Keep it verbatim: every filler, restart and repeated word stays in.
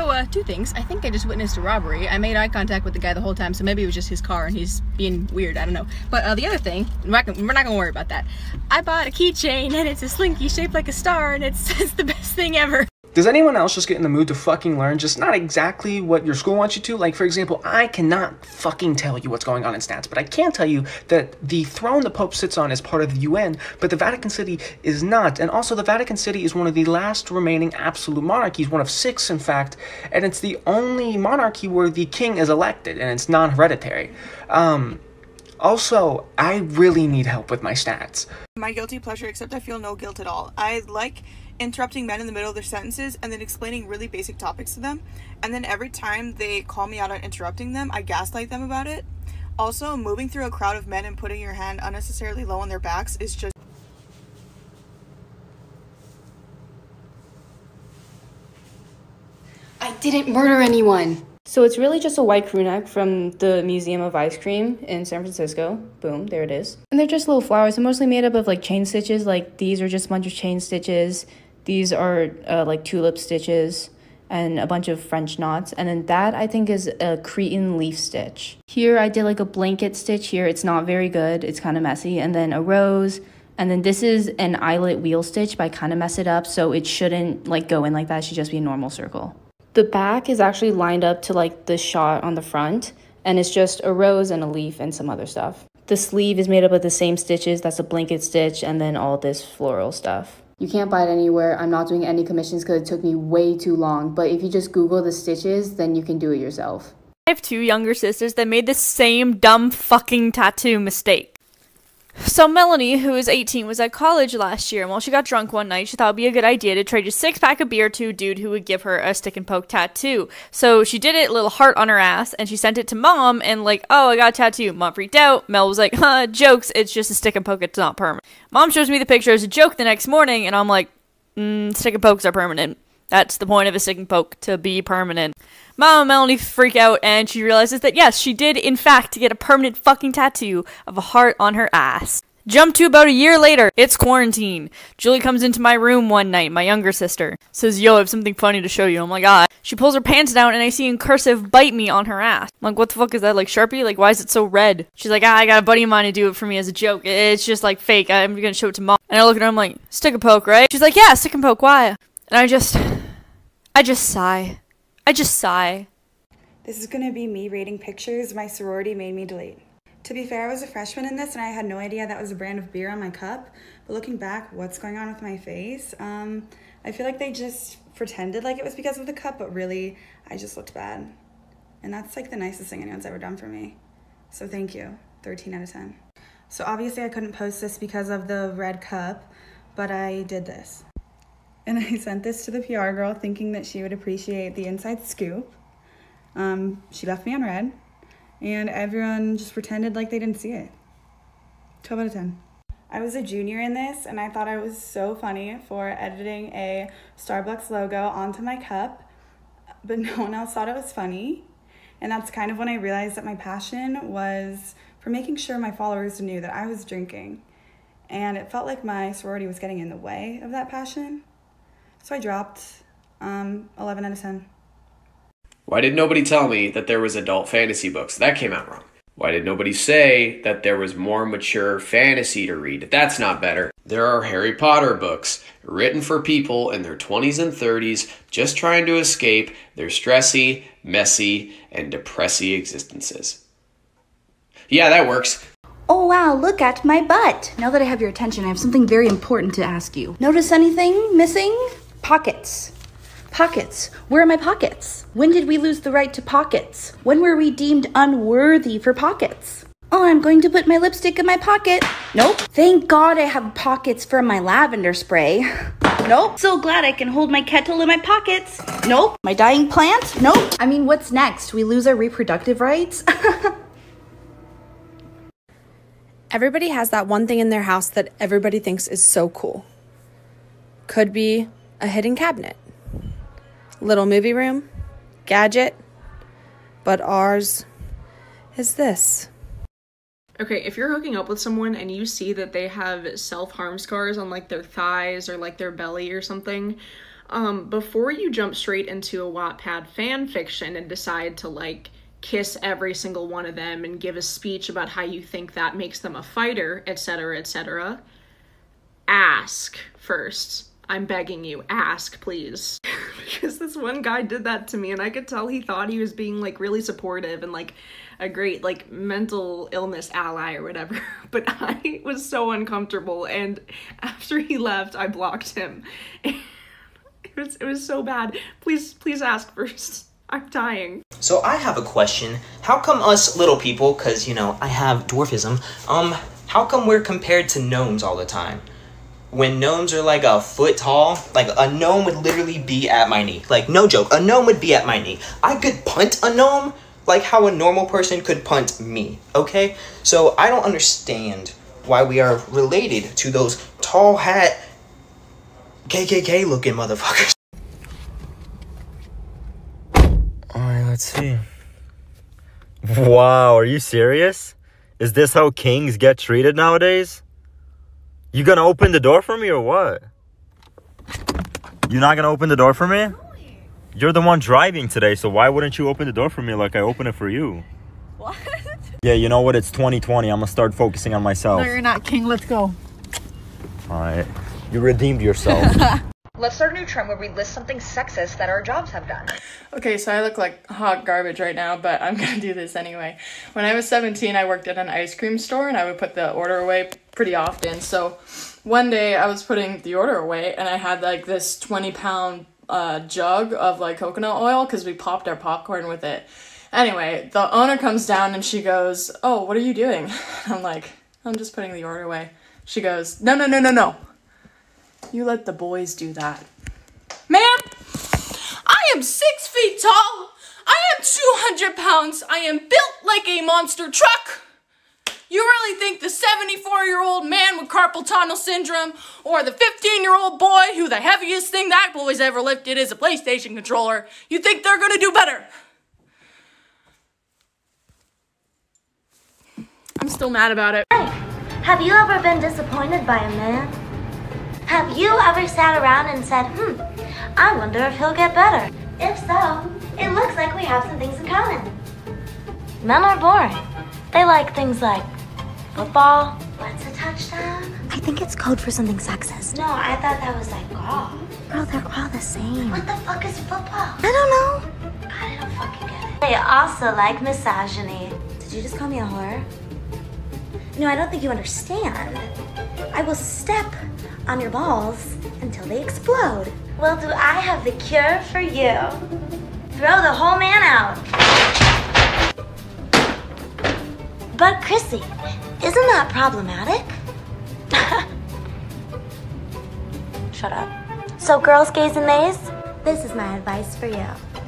So uh, two things. I think I just witnessed a robbery. I made eye contact with the guy the whole time, so maybe it was just his car and he's being weird. I don't know. But uh, the other thing, we're not gonna, we're not gonna worry about that. I bought a keychain and it's a slinky shaped like a star and it says the best thing ever. Does anyone else just get in the mood to fucking learn just not exactly what your school wants you to? Like, for example, I cannot fucking tell you what's going on in stats, but I can tell you that the throne the Pope sits on is part of the U N, but the Vatican City is not. And also, the Vatican City is one of the last remaining absolute monarchies, one of six, in fact, and it's the only monarchy where the king is elected, and it's non-hereditary. Um... Also, I really need help with my stats. My guilty pleasure, except I feel no guilt at all. I like interrupting men in the middle of their sentences and then explaining really basic topics to them. And then every time they call me out on interrupting them, I gaslight them about it. Also, moving through a crowd of men and putting your hand unnecessarily low on their backs is just... I didn't murder anyone. So it's really just a white crewneck from the Museum of Ice Cream in San Francisco. Boom, there it is. And they're just little flowers. They're mostly made up of like chain stitches. Like these are just a bunch of chain stitches. These are uh, like tulip stitches and a bunch of French knots. And then that I think is a Cretan leaf stitch. Here I did like a blanket stitch here. It's not very good. It's kind of messy. And then a rose. And then this is an eyelet wheel stitch, but I kind of mess it up. So it shouldn't like go in like that. It should just be a normal circle. The back is actually lined up to like the shot on the front, and it's just a rose and a leaf and some other stuff. The sleeve is made up of the same stitches. That's a blanket stitch and then all this floral stuff. You can't buy it anywhere. I'm not doing any commissions because it took me way too long, but if you just Google the stitches, then you can do it yourself. I have two younger sisters that made the same dumb fucking tattoo mistake. So Melanie, who is eighteen, was at college last year, and while she got drunk one night, she thought it would be a good idea to trade a six-pack of beer to a dude who would give her a stick-and-poke tattoo. So she did it, little heart on her ass, and she sent it to Mom, and like, oh, I got a tattoo. Mom freaked out. Mel was like, huh, jokes, it's just a stick-and-poke, it's not permanent. Mom shows me the picture as a joke the next morning, and I'm like, mm, stick-and-pokes are permanent. That's the point of a stick-and-poke, to be permanent. Mom and Melanie freak out, and she realizes that yes, she did in fact get a permanent fucking tattoo of a heart on her ass. Jump to about a year later, it's quarantine. Julie comes into my room one night, my younger sister. Says, yo, I have something funny to show you. I'm like, ah. She pulls her pants down, and I see in cursive, bite me on her ass. I'm like, what the fuck is that, like Sharpie? Like, why is it so red? She's like, ah, I got a buddy of mine to do it for me as a joke. It's just like fake, I'm gonna show it to Mom. And I look at her, I'm like, stick and poke, right? She's like, yeah, stick and poke, why? And I just, I just sigh. I just sigh. This is gonna be me rating pictures my sorority made me delete. To be fair, I was a freshman in this and I had no idea that was a brand of beer on my cup, but looking back, what's going on with my face? Um, I feel like they just pretended like it was because of the cup, but really, I just looked bad. And that's like the nicest thing anyone's ever done for me. So thank you, thirteen out of ten. So obviously I couldn't post this because of the red cup, but I did this. And I sent this to the P R girl thinking that she would appreciate the inside scoop. Um, she left me on red, and everyone just pretended like they didn't see it. twelve out of ten. I was a junior in this, and I thought I was so funny for editing a Starbucks logo onto my cup, but no one else thought it was funny. And that's kind of when I realized that my passion was for making sure my followers knew that I was drinking. And it felt like my sorority was getting in the way of that passion. So I dropped um, eleven out of ten. Why did nobody tell me that there was adult fantasy books? That came out wrong. Why did nobody say that there was more mature fantasy to read? That's not better. There are Harry Potter books written for people in their twenties and thirties just trying to escape their stressy, messy, and depressy existences. Yeah, that works. Oh wow, look at my butt. Now that I have your attention, I have something very important to ask you. Notice anything missing? Pockets. Pockets. Where are my pockets? When did we lose the right to pockets? When were we deemed unworthy for pockets? Oh, I'm going to put my lipstick in my pocket. Nope. Thank God I have pockets for my lavender spray. Nope. So glad I can hold my kettle in my pockets. Nope. My dying plant? Nope. I mean, what's next? We lose our reproductive rights? Everybody has that one thing in their house that everybody thinks is so cool. Could be a hidden cabinet, little movie room, gadget, but ours is this. Okay, if you're hooking up with someone and you see that they have self-harm scars on like their thighs or like their belly or something, um, before you jump straight into a Wattpad fan fiction and decide to like kiss every single one of them and give a speech about how you think that makes them a fighter, et cetera, et cetera, ask first. I'm begging you, ask, please. Because this one guy did that to me and I could tell he thought he was being like really supportive and like a great like mental illness ally or whatever, but I was so uncomfortable, and after he left I blocked him. It was, it was so bad. Please, please ask first. I'm dying. So I have a question. How come us little people, cause you know, I have dwarfism, um, how come we're compared to gnomes all the time? When gnomes are like a foot tall, like a gnome would literally be at my knee. Like, no joke, a gnome would be at my knee. I could punt a gnome like how a normal person could punt me, okay? So I don't understand why we are related to those tall hat, K K K looking motherfuckers. All right, let's see. Wow, are you serious? Is this how kings get treated nowadays? You gonna open the door for me or what? You're not gonna open the door for me? You're the one driving today, so why wouldn't you open the door for me like I open it for you? What? Yeah, you know what? It's twenty twenty. I'm gonna start focusing on myself. No, you're not king. Let's go. Alright. You redeemed yourself. Let's start a new trend where we list something sexist that our jobs have done. Okay, so I look like hot garbage right now, but I'm gonna do this anyway. When I was seventeen, I worked at an ice cream store, and I would put the order away pretty often. So one day I was putting the order away, and I had like this twenty pound uh, jug of like coconut oil because we popped our popcorn with it. Anyway, the owner comes down and she goes, "Oh, what are you doing?" I'm like, "I'm just putting the order away." She goes, "No, no, no, no, no. You let the boys do that." Ma'am, I am six feet tall. I am two hundred pounds. I am built like a monster truck. You really think the seventy-four-year-old man with carpal tunnel syndrome or the fifteen-year-old boy who the heaviest thing that boy's ever lifted is a PlayStation controller, you think they're gonna do better? I'm still mad about it. Hey, have you ever been disappointed by a man? Have you ever sat around and said, hmm, I wonder if he'll get better? If so, it looks like we have some things in common. Men are boring. They like things like football. What's a touchdown? I think it's code for something sexist. No, I thought that was like golf. Girl, they're all the same. What the fuck is football? I don't know. God, I don't fucking get it. They also like misogyny. Did you just call me a whore? No, I don't think you understand. I will step on your balls until they explode. Well, do I have the cure for you? Throw the whole man out. But Chrissy, isn't that problematic? Shut up. So girls, gays, and mays, this is my advice for you.